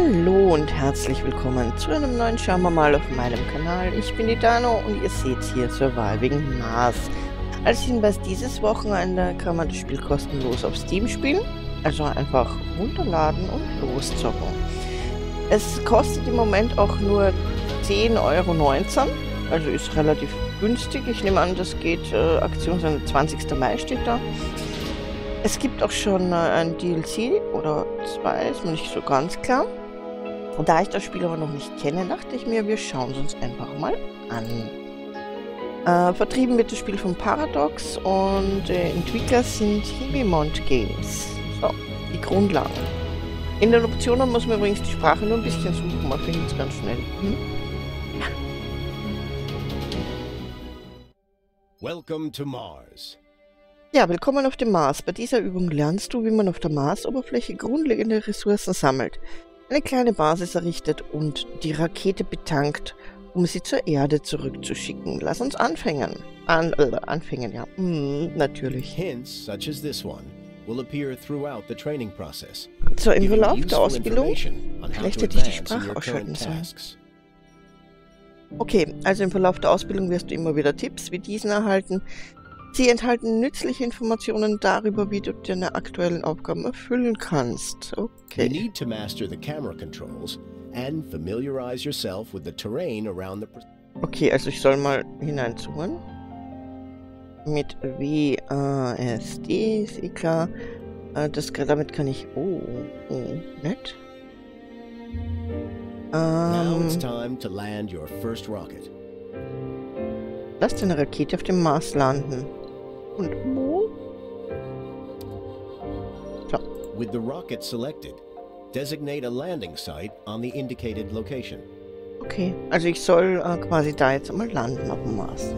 Hallo und herzlich willkommen zu einem neuen Schauen wir mal auf meinem Kanal. Ich bin die Dano und ihr seht hier Surviving Mars. Als Hinweis, dieses Wochenende kann man das Spiel kostenlos auf Steam spielen. Also einfach runterladen und loszocken. Es kostet im Moment auch nur 10,19 €. Also ist relativ günstig. Ich nehme an, das geht Aktion am 20. Mai steht da. Es gibt auch schon ein DLC oder zwei, ist mir nicht so ganz klar. Und da ich das Spiel aber noch nicht kenne, dachte ich mir, wir schauen es uns einfach mal an. Vertrieben wird das Spiel von Paradox und Entwickler sind Haemimont Games. So, die Grundlagen. In den Optionen muss man übrigens die Sprache nur ein bisschen suchen, man findet es ganz schnell. Ja. Welcome to Mars. Ja, willkommen auf dem Mars. Bei dieser Übung lernst du, wie man auf der Marsoberfläche grundlegende Ressourcen sammelt, eine kleine Basis errichtet und die Rakete betankt, um sie zur Erde zurückzuschicken. Lass uns anfangen. Anfangen, ja. Natürlich. Hints such as this one will appear throughout the training process. So, im Verlauf der Ausbildung, vielleicht hätte ich die Sprache ausschalten sollen. Okay, also im Verlauf der Ausbildung wirst du immer wieder Tipps wie diesen erhalten. Sie enthalten nützliche Informationen darüber, wie du deine aktuellen Aufgaben erfüllen kannst. Okay. You need to master the camera controls and familiarize yourself with the terrain around the... Okay, also ich soll mal hineinzoomen. Mit WASD ist eh klar. Damit kann ich... nett. Now it's time to land your first rocket. Lass deine Rakete auf dem Mars landen. Und wo? So. With the rocket selected, designate a landing site on the indicated location. Okay, also ich soll quasi da jetzt einmal landen auf dem Mars.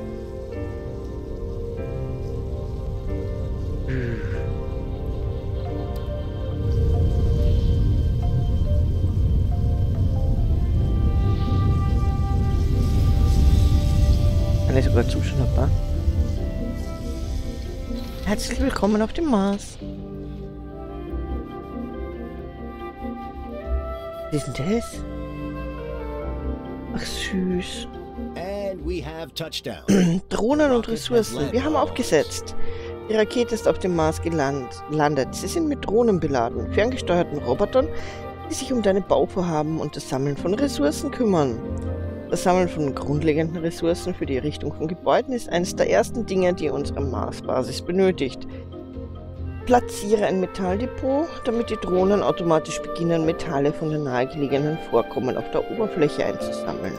Sogar Zuschauer. Herzlich willkommen auf dem Mars. Was ist denn das? Ach süß. Drohnen und Ressourcen. Wir haben aufgesetzt. Die Rakete ist auf dem Mars gelandet. Sie sind mit Drohnen beladen, ferngesteuerten Robotern, die sich um deine Bauvorhaben und das Sammeln von Ressourcen kümmern. Das Sammeln von grundlegenden Ressourcen für die Errichtung von Gebäuden ist eines der ersten Dinge, die unsere Marsbasis benötigt. Platziere ein Metalldepot, damit die Drohnen automatisch beginnen, Metalle von den nahegelegenen Vorkommen auf der Oberfläche einzusammeln.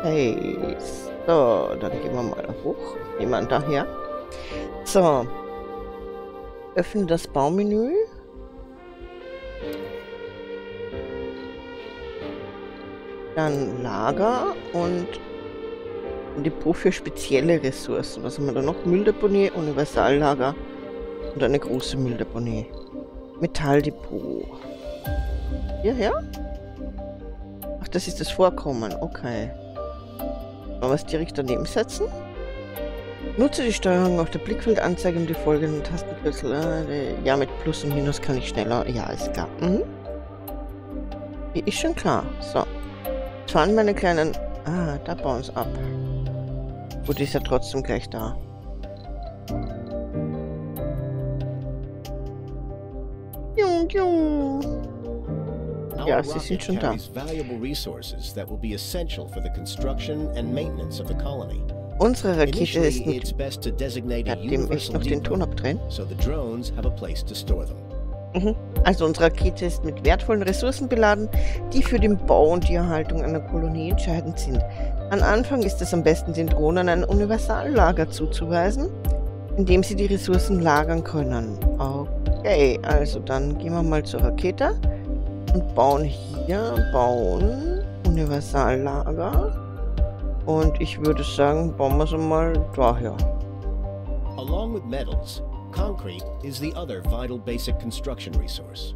Okay, so, dann gehen wir mal hoch. Jemand daher. So, öffne das Baumenü. Dann Lager und Depot für spezielle Ressourcen. Was haben wir da noch? Mülldeponie, Universallager und eine große Mülldeponie. Metalldepot. Hierher? Ach, das ist das Vorkommen. Okay. Wollen wir es direkt daneben setzen? Nutze die Steuerung auf der Blickfeldanzeige um die folgenden Tastenkürzel. Ja, mit Plus und Minus kann ich schneller. Ja, ist klar. Mhm. Ist schon klar. So. Jetzt fahren meine kleinen... Ah, da bauen sie ab. Gut, die ist ja trotzdem gleich da. Ja, sie sind schon da. Unsere Rakete ist mit... Nachdem ich noch den Ton abdrehen. Also unsere Rakete ist mit wertvollen Ressourcen beladen, die für den Bau und die Erhaltung einer Kolonie entscheidend sind. Am Anfang ist es am besten, den Drohnen ein Universallager zuzuweisen, in dem sie die Ressourcen lagern können. Okay, also dann gehen wir mal zur Rakete und bauen hier, Universallager. Und ich würde sagen, bauen wir es mal daher. Along with metals. Concrete is the other vital basic construction resource.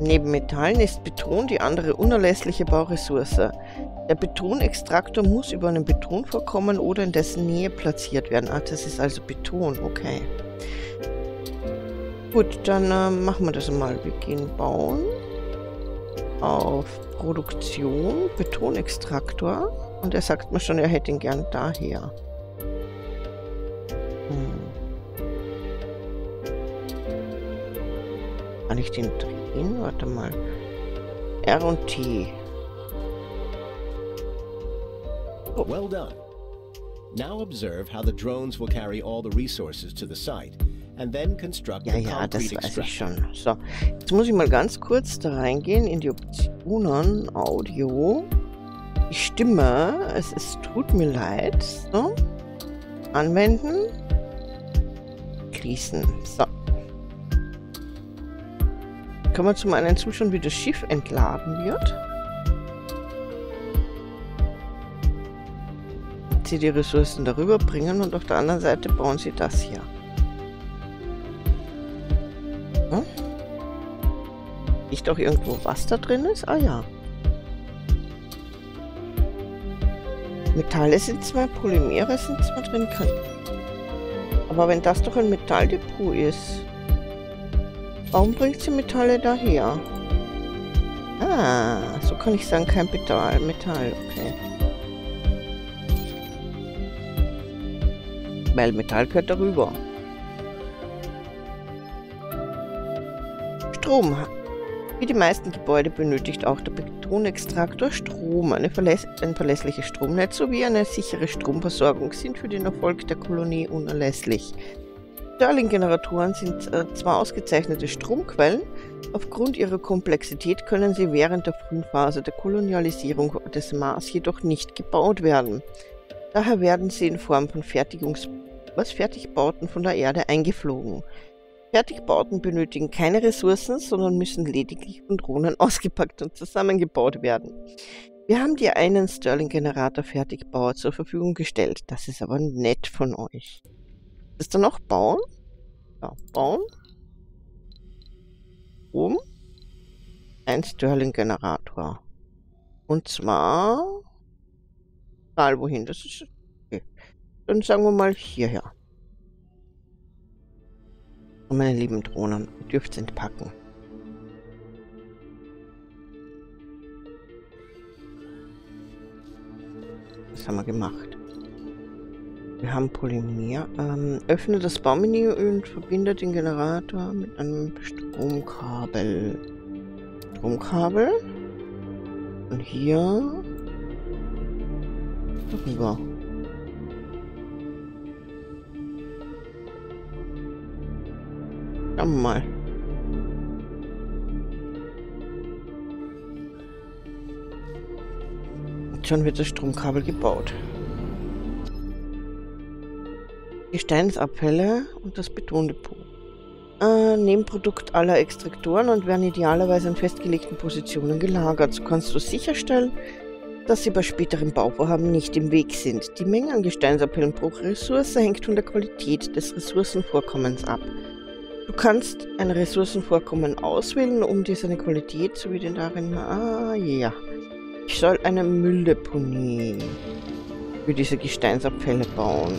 Neben Metallen ist Beton die andere unerlässliche Bauressource. Der Betonextraktor muss über einem Betonvorkommen oder in dessen Nähe platziert werden. Ah, das ist also Beton, okay. Gut, dann machen wir das mal. Wir gehen bauen. auf Produktion, Betonextraktor. Und er sagt mir schon, er hätte ihn gern daher. Kann ich den drehen? Warte mal. R und T. Oh. Well done. Now observe how the drones will carry all the resources to the site and then construct the concrete extraction. Ja, das weiß ich schon. So, jetzt muss ich mal ganz kurz da reingehen in die Optionen Audio. Die Stimme, es tut mir leid. So. Anwenden. Schließen. So. Kann man zum einen zuschauen, wie das Schiff entladen wird. Sie die Ressourcen darüber bringen und auf der anderen Seite bauen sie das hier. Hm? Ist doch irgendwo was da drin ist? Ah ja. Metalle sind zwar, Polymere sind zwar drin, kann. Aber wenn das doch ein Metalldepot ist, warum bringt sie Metalle daher? Ah, so kann ich sagen, kein Metall, okay. Weil Metall gehört darüber. Strom. Wie die meisten Gebäude benötigt auch der Betonextraktor Strom. Ein verlässliches Stromnetz sowie eine sichere Stromversorgung sind für den Erfolg der Kolonie unerlässlich. Stirling-Generatoren sind zwar ausgezeichnete Stromquellen, aufgrund ihrer Komplexität können sie während der frühen Phase der Kolonialisierung des Mars jedoch nicht gebaut werden. Daher werden sie in Form von Fertigbauten von der Erde eingeflogen. Fertigbauten benötigen keine Ressourcen, sondern müssen lediglich von Drohnen ausgepackt und zusammengebaut werden. Wir haben dir einen Stirling-Generator Fertigbauer zur Verfügung gestellt. Das ist aber nett von euch. Ist da noch bauen? Ja, bauen. Um. Ein Stirling-Generator. Und zwar... wohin, das ist okay. Dann sagen wir mal hierher. Und meine lieben Drohnen, ihr dürft sie entpacken. Das haben wir gemacht. Wir haben Polymer. Öffne das Baumenü und verbinde den Generator mit einem Stromkabel. Stromkabel. Und hier... Darüber. Schauen wir mal. Und schon wird das Stromkabel gebaut. Gesteinsabfälle und das Betondepot. Nebenprodukt aller Extraktoren und werden idealerweise in festgelegten Positionen gelagert. So kannst du sicherstellen, dass sie bei späteren Bauvorhaben nicht im Weg sind. Die Menge an Gesteinsabbildern pro Ressource hängt von der Qualität des Ressourcenvorkommens ab. Du kannst ein Ressourcenvorkommen auswählen, um dir seine Qualität sowie den darin... Ah, ja. Ich soll eine Mülldeponie für diese Gesteinsabfälle bauen.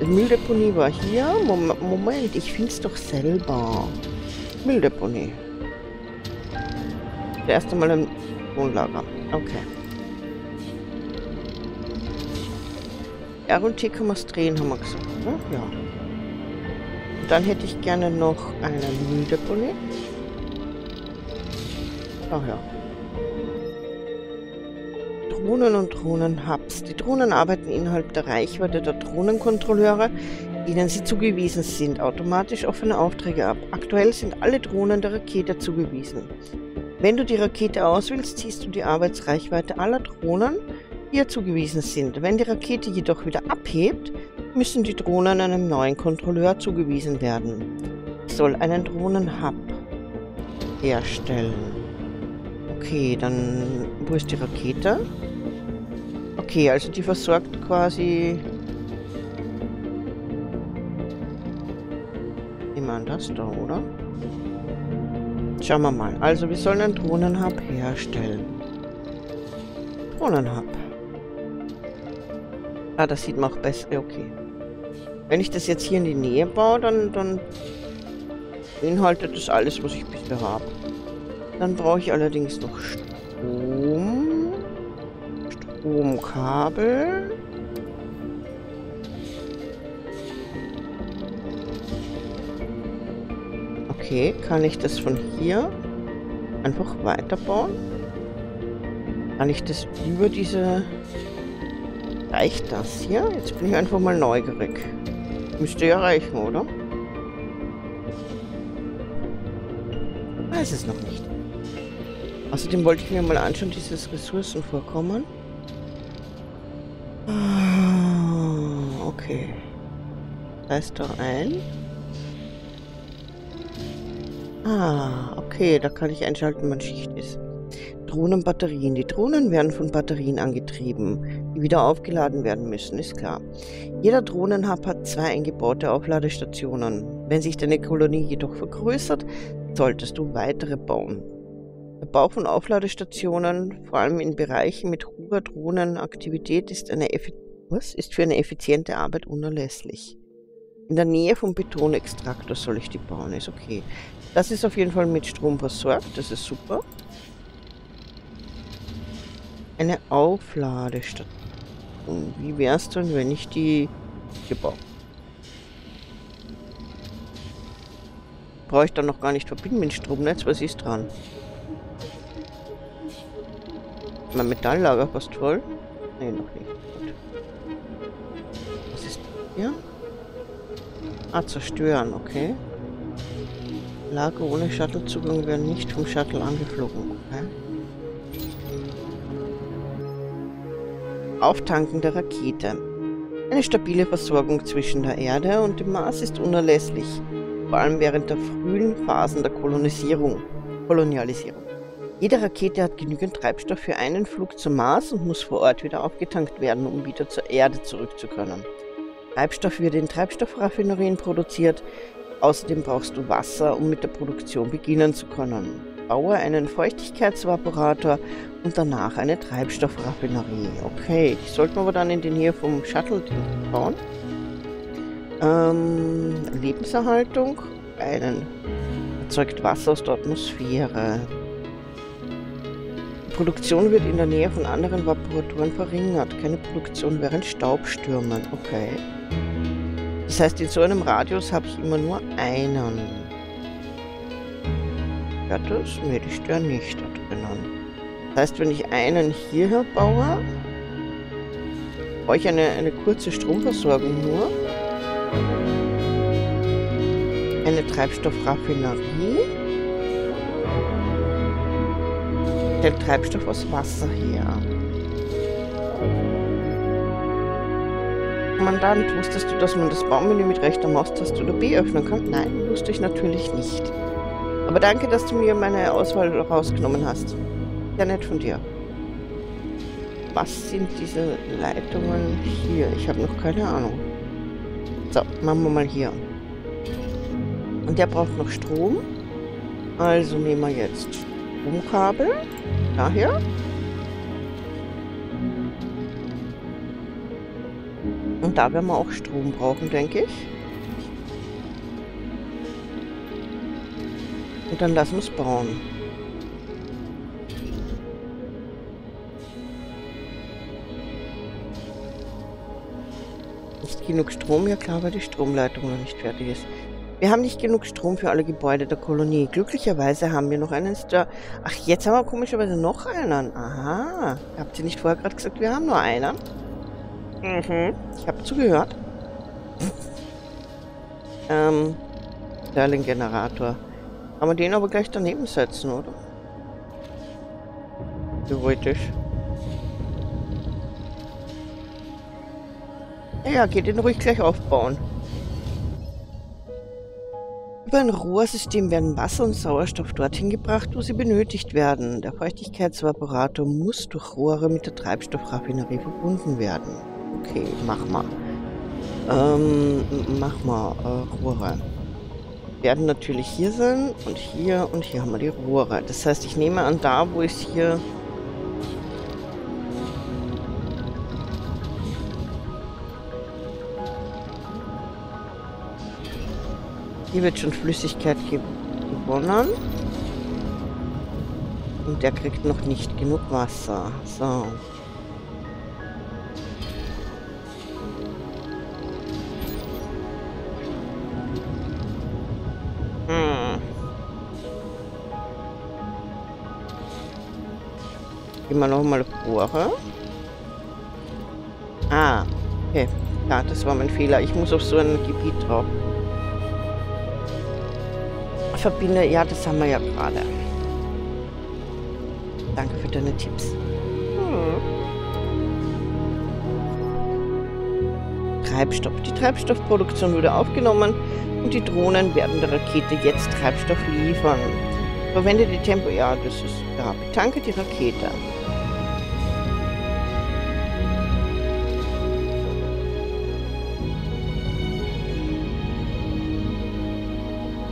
Die Mülldeponie war hier. Moment, ich finde es doch selber. Mülldeponie. Zuerst einmal ein Wohnlager. Okay. R und T kann man es drehen, haben wir gesagt, ne? Ja. Und dann hätte ich gerne noch eine Mülldeponie. Ach ja. Drohnen und Drohnenhubs. Die Drohnen arbeiten innerhalb der Reichweite der Drohnenkontrolleure, denen sie zugewiesen sind, automatisch offene Aufträge ab. Aktuell sind alle Drohnen der Rakete zugewiesen. Wenn du die Rakete auswählst, ziehst du die Arbeitsreichweite aller Drohnen, ihr zugewiesen sind. Wenn die Rakete jedoch wieder abhebt, müssen die Drohnen einem neuen Kontrolleur zugewiesen werden. Ich soll einen Drohnenhub herstellen. Okay, dann... Wo ist die Rakete? Okay, also die versorgt quasi... Immer das da, oder? Schauen wir mal. Also wir sollen einen Drohnenhub herstellen. Drohnenhub. Ah, das sieht man auch besser. Okay. Wenn ich das jetzt hier in die Nähe baue, dann beinhaltet das alles, was ich bisher habe. Dann brauche ich allerdings noch Strom. Stromkabel. Okay, kann ich das von hier einfach weiterbauen? Kann ich das über diese... Reicht das hier? Jetzt bin ich einfach mal neugierig. Müsste ja reichen, oder? Weiß es noch nicht. Außerdem wollte ich mir mal anschauen, dieses Ressourcenvorkommen. Okay. Da ist doch ein. Ah, okay, da kann ich einschalten, wann Schicht ist. Drohnenbatterien. Die Drohnen werden von Batterien angetrieben, die wieder aufgeladen werden müssen, ist klar. Jeder Drohnenhub hat 2 eingebaute Aufladestationen. Wenn sich deine Kolonie jedoch vergrößert, solltest du weitere bauen. Der Bau von Aufladestationen, vor allem in Bereichen mit hoher Drohnenaktivität, ist für eine effiziente Arbeit unerlässlich. In der Nähe vom Betonextraktor soll ich die bauen, ist okay. Das ist auf jeden Fall mit Strom versorgt, das ist super. Eine Aufladestation. Wie wäre es denn, wenn ich die hier baue? Brauche ich dann noch gar nicht verbinden mit dem Stromnetz, was ist dran? Mein Metalllager fast voll? Ne, noch nicht. Gut. Was ist hier? Ah, zerstören, okay. Lager ohne Shuttlezugang werden nicht vom Shuttle angeflogen, okay. Auftanken der Rakete. Eine stabile Versorgung zwischen der Erde und dem Mars ist unerlässlich, vor allem während der frühen Phasen der Kolonialisierung. Jede Rakete hat genügend Treibstoff für einen Flug zum Mars und muss vor Ort wieder aufgetankt werden, um wieder zur Erde zurückzukommen. Treibstoff wird in Treibstoffraffinerien produziert, außerdem brauchst du Wasser, um mit der Produktion beginnen zu können. Baue einen Feuchtigkeitsvaporator und danach eine Treibstoffraffinerie. Okay, die sollten wir aber dann in die Nähe vom Shuttle bauen. Lebenserhaltung. Erzeugt Wasser aus der Atmosphäre. Die Produktion wird in der Nähe von anderen Vaporatoren verringert. Keine Produktion während Staubstürmen. Okay. Das heißt, in so einem Radius habe ich immer nur einen. Ja, das? Ne, die stören nicht da drinnen. Das heißt, wenn ich einen hierher baue, brauche ich eine kurze Stromversorgung nur. Eine Treibstoffraffinerie. Der Treibstoff aus Wasser her. Kommandant, wusstest du, dass man das Baumenü mit rechter Maustaste oder B öffnen kann? Nein, wusste ich natürlich nicht. Aber danke, dass du mir meine Auswahl rausgenommen hast. Sehr nett von dir. Was sind diese Leitungen hier? Ich habe noch keine Ahnung. So, machen wir mal hier. Und der braucht noch Strom. Also nehmen wir jetzt Stromkabel. Daher. Und da werden wir auch Strom brauchen, denke ich. Und dann lassen wir es bauen. Nicht genug Strom, ja klar, weil die Stromleitung noch nicht fertig ist. Wir haben nicht genug Strom für alle Gebäude der Kolonie. Glücklicherweise haben wir noch einen Stirling. Ach, jetzt haben wir komischerweise noch einen. Aha. Habt ihr nicht vorher gerade gesagt, wir haben nur einen? Mhm. Ich habe zugehört. Stirling-Generator. Kann man den aber gleich daneben setzen, oder? Theoretisch. Ja, geht den ruhig gleich aufbauen. Über ein Rohrsystem werden Wasser und Sauerstoff dorthin gebracht, wo sie benötigt werden. Der Feuchtigkeitsvaporator muss durch Rohre mit der Treibstoffraffinerie verbunden werden. Okay, mach mal. Rohre. Werden natürlich hier sein und hier haben wir die Rohre. Das heißt, ich nehme an, da wo es hier wird schon Flüssigkeit gewonnen. Und der kriegt noch nicht genug Wasser. So. Gehen wir nochmal vor. Ah, okay. Ja, das war mein Fehler. Ich muss auf so ein Gebiet drauf. Verbinde, ja, das haben wir ja gerade. Danke für deine Tipps. Treibstoff. Die Treibstoffproduktion wurde aufgenommen und die Drohnen werden der Rakete jetzt Treibstoff liefern. Verwende die Tempo... Ja, das ist... Ja, betanke die Rakete.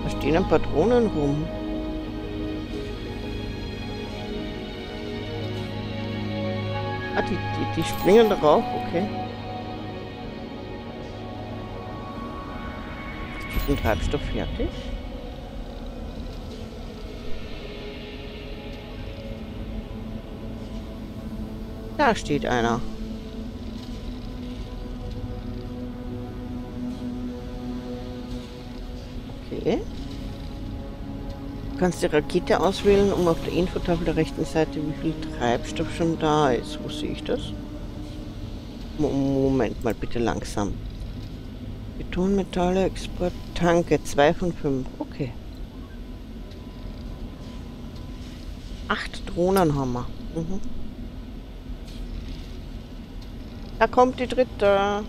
Da stehen ein paar Drohnen rum. Ah, die springen drauf, okay. Ist der Treibstoff fertig? Da steht einer. Okay. Du kannst die Rakete auswählen, um auf der Infotafel der rechten Seite, wie viel Treibstoff schon da ist. Wo sehe ich das? Moment mal, bitte langsam. Betonmetalle, Export, Tanke, 2 von 5. Okay. 8 Drohnen haben wir. Mhm. Da kommt die dritte.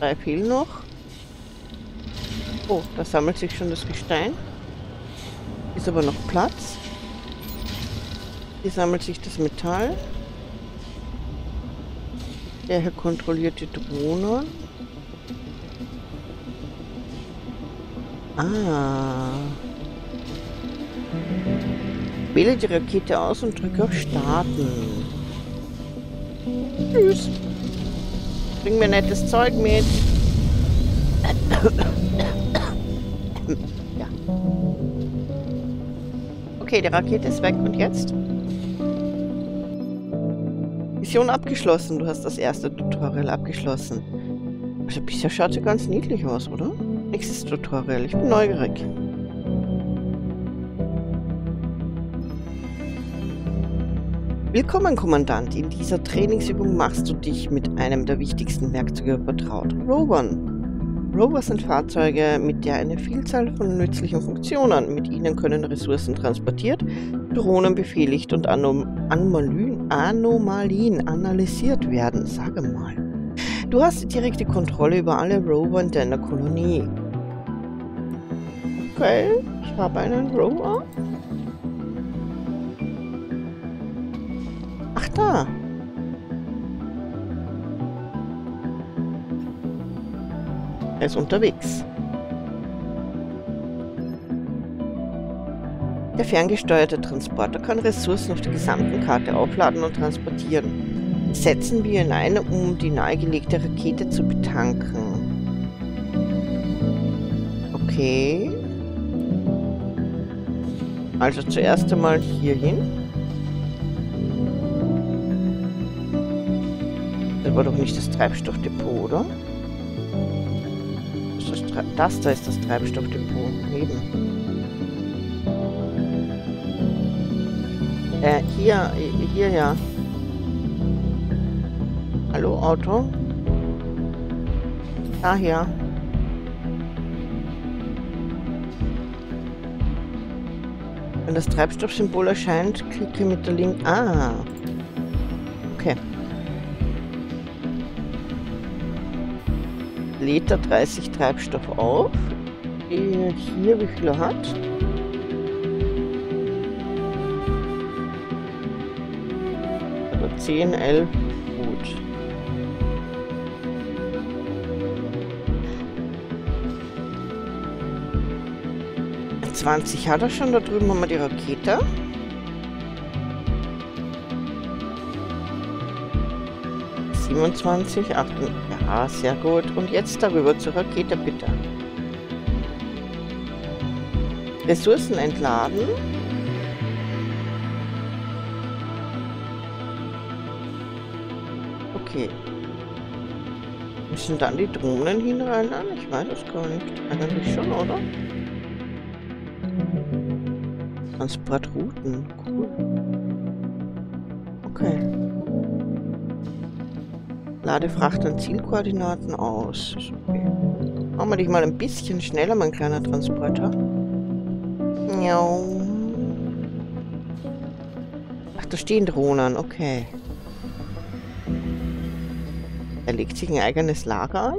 3 fehlen noch. Oh, da sammelt sich schon das Gestein. Ist aber noch Platz. Hier sammelt sich das Metall. Der hier kontrolliert die Drohne. Ah. Wähle die Rakete aus und drücke auf Starten. Tschüss. Bring mir nettes Zeug mit. Ja. Okay, die Rakete ist weg. Und jetzt? Mission abgeschlossen. Du hast das erste Tutorial abgeschlossen. Also bisher schaut sie ganz niedlich aus, oder? Nächstes Tutorial. Ich bin neugierig. Willkommen, Kommandant. In dieser Trainingsübung machst du dich mit einem der wichtigsten Werkzeuge vertraut, Rovern. Rover sind Fahrzeuge mit der eine Vielzahl von nützlichen Funktionen. Mit ihnen können Ressourcen transportiert, Drohnen befehligt und Anomalien analysiert werden. Sage mal. Du hast die direkte Kontrolle über alle Rover in deiner Kolonie. Okay, ich habe einen Rover. Ach da. Er ist unterwegs. Der ferngesteuerte Transporter kann Ressourcen auf der gesamten Karte aufladen und transportieren. Setzen wir ihn ein, um die nahegelegte Rakete zu betanken. Okay. Also zuerst einmal hier hin. Das war doch nicht das Treibstoffdepot, oder? Das da ist das Treibstoffdepot. Eben. Hier, ja. Hallo, Auto? Daher. Wenn das Treibstoffsymbol erscheint, klicke mit der linken... Ah! Okay. Lädt er 30 Treibstoff auf. Hier, wie viel er hat. Also 10, 11, gut. Ein 20 hat er schon, da drüben haben wir die Rakete. Ja, sehr gut. Und jetzt darüber zur Rakete, bitte. Ressourcen entladen. Okay. Müssen dann die Drohnen hinrein? Ich weiß es gar nicht. Eigentlich schon, oder? Transportrouten. Cool. Okay. Lade Fracht und Zielkoordinaten aus. Okay. Machen wir dich mal ein bisschen schneller, mein kleiner Transporter. Miau. Ach, da stehen Drohnen. Okay. Er legt sich ein eigenes Lager an.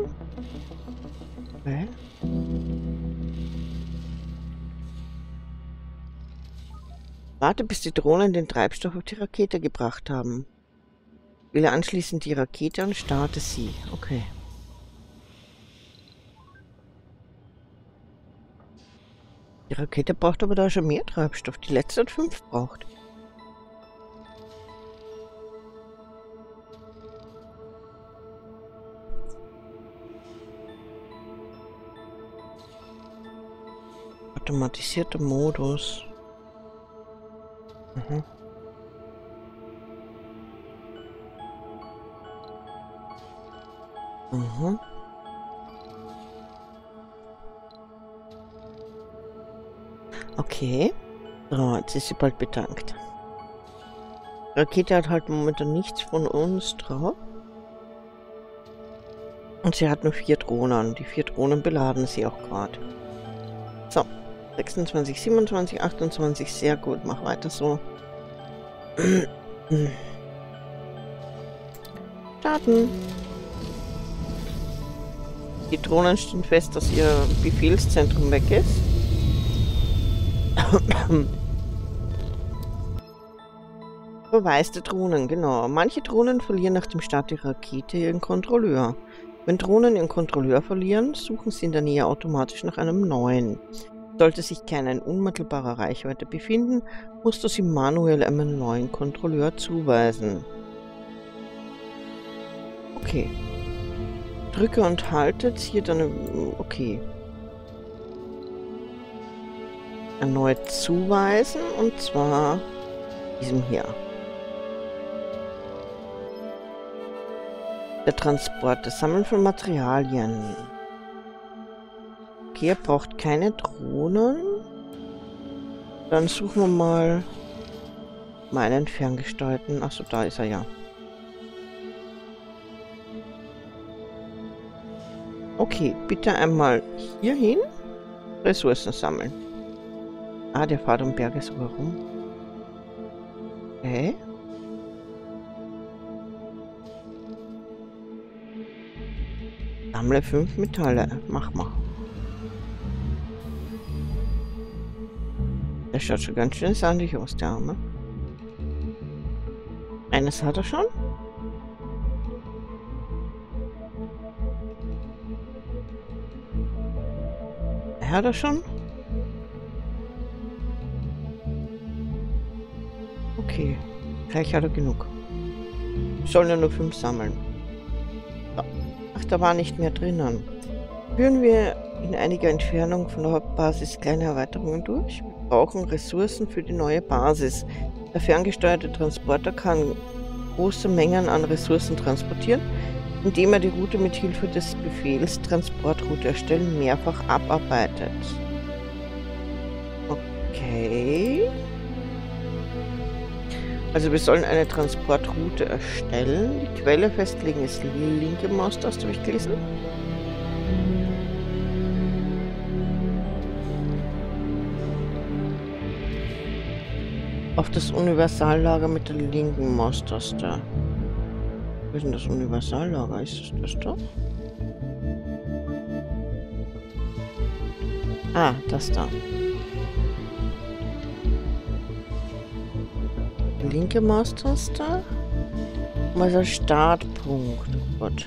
Okay. Warte, bis die Drohnen den Treibstoff auf die Rakete gebracht haben. Wähle anschließend die Rakete und starte sie. Okay. Die Rakete braucht aber da schon mehr Treibstoff. Die letzte hat 5 braucht. Automatisierter Modus. Mhm. Mhm. Okay. So, jetzt ist sie bald bedankt. Rakete hat halt momentan nichts von uns drauf. Und sie hat nur 4 Drohnen. Die 4 Drohnen beladen sie auch gerade. So. 26, 27, 28. Sehr gut. Mach weiter so. Starten. Die Drohnen stehen fest, dass ihr Befehlszentrum weg ist. Verwaiste Drohnen, genau. Manche Drohnen verlieren nach dem Start der Rakete ihren Kontrolleur. Wenn Drohnen ihren Kontrolleur verlieren, suchen sie in der Nähe automatisch nach einem neuen. Sollte sich keiner in unmittelbarer Reichweite befinden, musst du sie manuell einem neuen Kontrolleur zuweisen. Okay. Drücke und halte hier dann... Okay. Erneut zuweisen, und zwar diesem hier. Der Transport, das Sammeln von Materialien. Okay, er braucht keine Drohnen. Dann suchen wir mal meinen Ferngesteuerten. Achso, da ist er ja. Okay, bitte einmal hier hin. Ressourcen sammeln. Ah, der fährt um Berge sogar rum. Okay. Sammle 5 Metalle. Mach mal. Der schaut schon ganz schön sandig aus, der Arme. Eines hat er schon. Hat er schon? Okay, gleich hat er genug. Sollen ja nur 5 sammeln. Ach, da war nicht mehr drinnen. Führen wir in einiger Entfernung von der Hauptbasis kleine Erweiterungen durch. Wir brauchen Ressourcen für die neue Basis. Der ferngesteuerte Transporter kann große Mengen an Ressourcen transportieren, indem er die Route mit Hilfe des Befehls Transportroute erstellen mehrfach abarbeitet. Okay. Also wir sollen eine Transportroute erstellen. Die Quelle festlegen ist linke Maustaste, habe ich gelesen. Auf das Universallager mit der linken Maustaste. Wo ist denn das Universallager? Ist das da? Ah, das da. Linke Maustaste. Mal der Startpunkt. Oh Gott.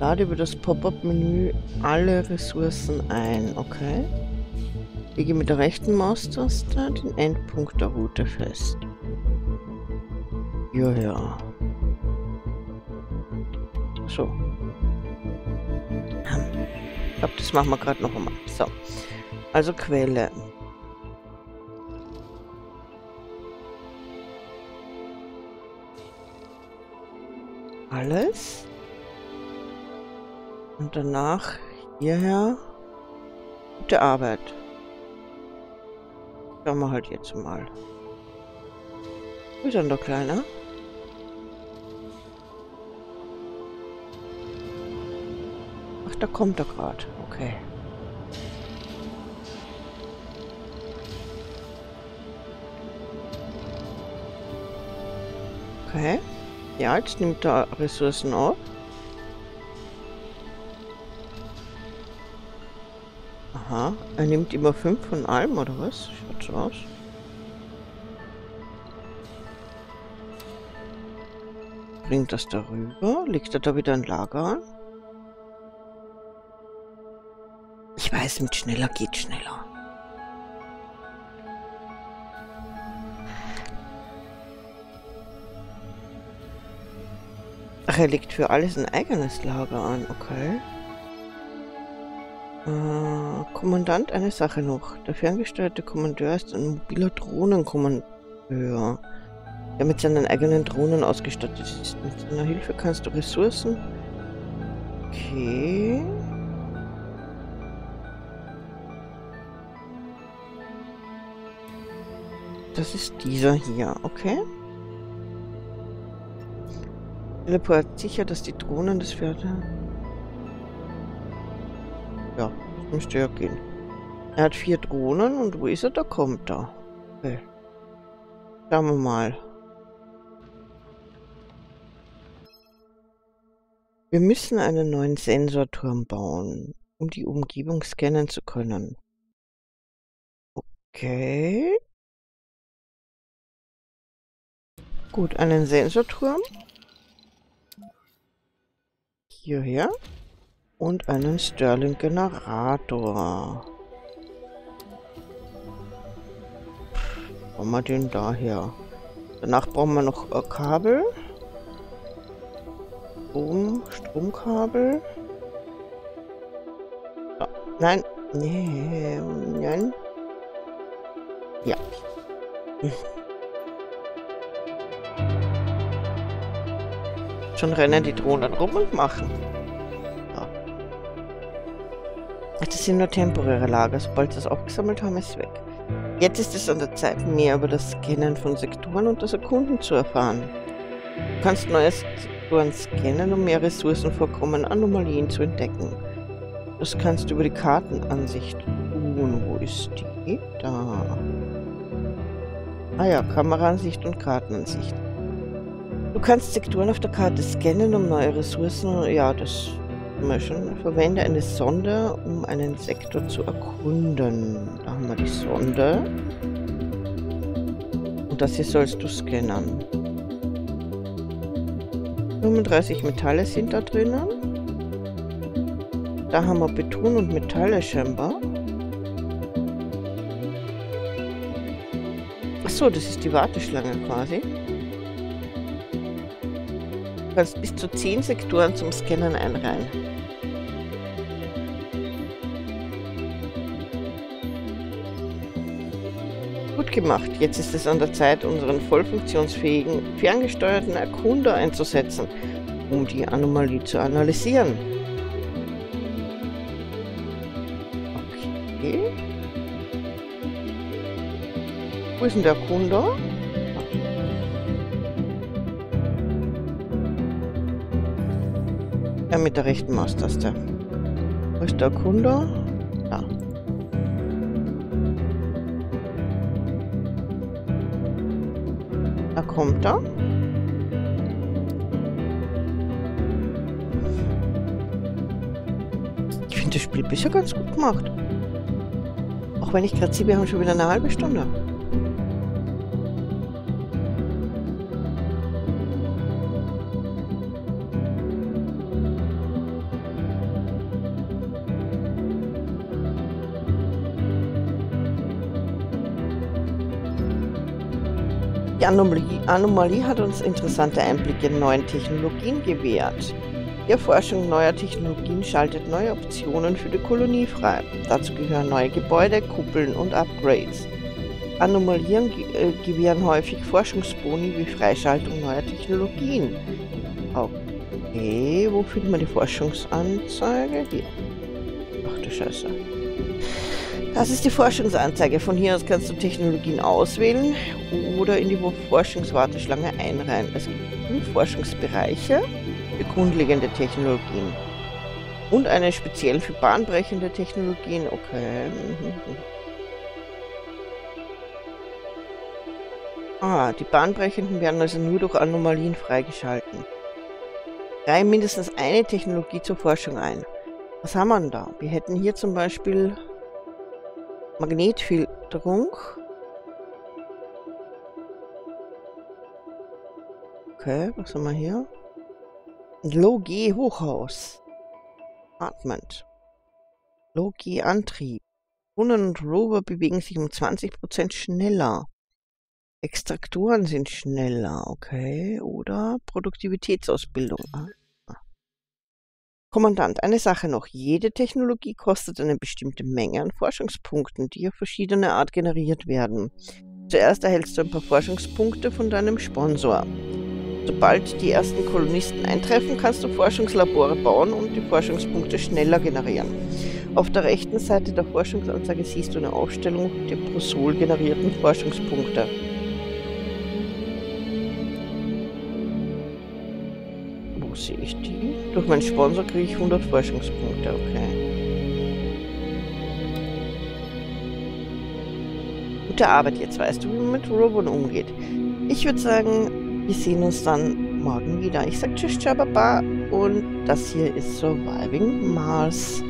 Lade über das Pop-up-Menü alle Ressourcen ein. Okay. Lege mit der rechten Maustaste den Endpunkt der Route fest. Ja, ja. So. Ich glaube, das machen wir gerade noch einmal. So. Also Quelle. Alles. Und danach hierher. Gute Arbeit. Schauen wir halt jetzt mal. Ist dann doch kleiner. Ach, da kommt er gerade. Okay. Okay. Ja, jetzt nimmt er Ressourcen auf. Aha, er nimmt immer 5 von allem, oder was? Schaut so aus. Bringt das da rüber? Legt er da wieder ein Lager an? Ich weiß, mit schneller geht schneller. Ach, er legt für alles ein eigenes Lager an, okay. Kommandant, eine Sache noch. Der ferngesteuerte Kommandeur ist ein mobiler Drohnenkommandeur, der mit seinen eigenen Drohnen ausgestattet ist. Mit seiner Hilfe kannst du Ressourcen... Okay... Das ist dieser hier, okay? Teleport sicher, dass die Drohnen des Pferdes... Ja, das müsste ja gehen. Er hat 4 Drohnen und wo ist er? Da kommt er. Okay. Schauen wir mal. Wir müssen einen neuen Sensorturm bauen, um die Umgebung scannen zu können. Okay. Gut, einen Sensorturm. Hierher. Und einen Stirling-Generator. Machen wir den daher. Danach brauchen wir noch Kabel. Stromkabel. Ah, nein. Nee, nein. Ja. Schon rennen die Drohnen rum und machen. Das sind nur temporäre Lager. Sobald sie es aufgesammelt haben, ist es weg. Jetzt ist es an der Zeit, mehr über das Scannen von Sektoren und das Erkunden zu erfahren. Du kannst neue Sektoren scannen, um mehr Ressourcenvorkommen, Anomalien zu entdecken. Das kannst du über die Kartenansicht tun. Wo ist die? Da. Ah ja, Kameraansicht und Kartenansicht. Du kannst Sektoren auf der Karte scannen, um neue Ressourcen... Ja, das... Verwende eine Sonde, um einen Sektor zu erkunden. Da haben wir die Sonde. Und das hier sollst du scannen. 35 Metalle sind da drinnen. Da haben wir Beton und Metalle scheinbar. Achso, das ist die Warteschlange quasi. Du kannst bis zu 10 Sektoren zum Scannen einreihen. Gut gemacht, jetzt ist es an der Zeit, unseren voll funktionsfähigen, ferngesteuerten Erkunder einzusetzen, um die Anomalie zu analysieren. Okay. Wo ist denn der Erkunder? Mit der rechten Maustaste. Wo ist der Erkunder? Da. Da kommt er. Ich finde das Spiel bisher ganz gut gemacht. Auch wenn ich gerade sehe, wir haben schon wieder eine halbe Stunde. Die Anomalie hat uns interessante Einblicke in neue Technologien gewährt. Erforschung neuer Technologien schaltet neue Optionen für die Kolonie frei. Dazu gehören neue Gebäude, Kuppeln und Upgrades. Anomalien gewähren häufig Forschungsboni wie Freischaltung neuer Technologien. Okay, wo findet man die Forschungsanzeige? Hier. Ach du Scheiße. Das ist die Forschungsanzeige. Von hier aus kannst du Technologien auswählen oder in die Forschungswarteschlange einreihen. Es gibt 5 Forschungsbereiche für grundlegende Technologien und eine speziell für bahnbrechende Technologien. Okay. Ah, die bahnbrechenden werden also nur durch Anomalien freigeschalten. Reihe mindestens eine Technologie zur Forschung ein. Was haben wir denn da? Wir hätten hier zum Beispiel Magnetfilterung. Okay, was haben wir hier? Low-G-Hochhaus. Apartment. Low-G-Antrieb. Drohnen und Rover bewegen sich um 20% schneller. Extraktoren sind schneller, okay. Oder Produktivitätsausbildung. Kommandant, eine Sache noch. Jede Technologie kostet eine bestimmte Menge an Forschungspunkten, die auf verschiedene Art generiert werden. Zuerst erhältst du ein paar Forschungspunkte von deinem Sponsor. Sobald die ersten Kolonisten eintreffen, kannst du Forschungslabore bauen und die Forschungspunkte schneller generieren. Auf der rechten Seite der Forschungsanzeige siehst du eine Aufstellung der pro Sol generierten Forschungspunkte. Wo sehe ich die? Durch meinen Sponsor kriege ich 100 Forschungspunkte, okay. Gute Arbeit, jetzt weißt du, wie man mit Robon umgeht. Ich würde sagen, wir sehen uns dann morgen wieder. Ich sage tschüss, ciao, baba. Und das hier ist Surviving Mars.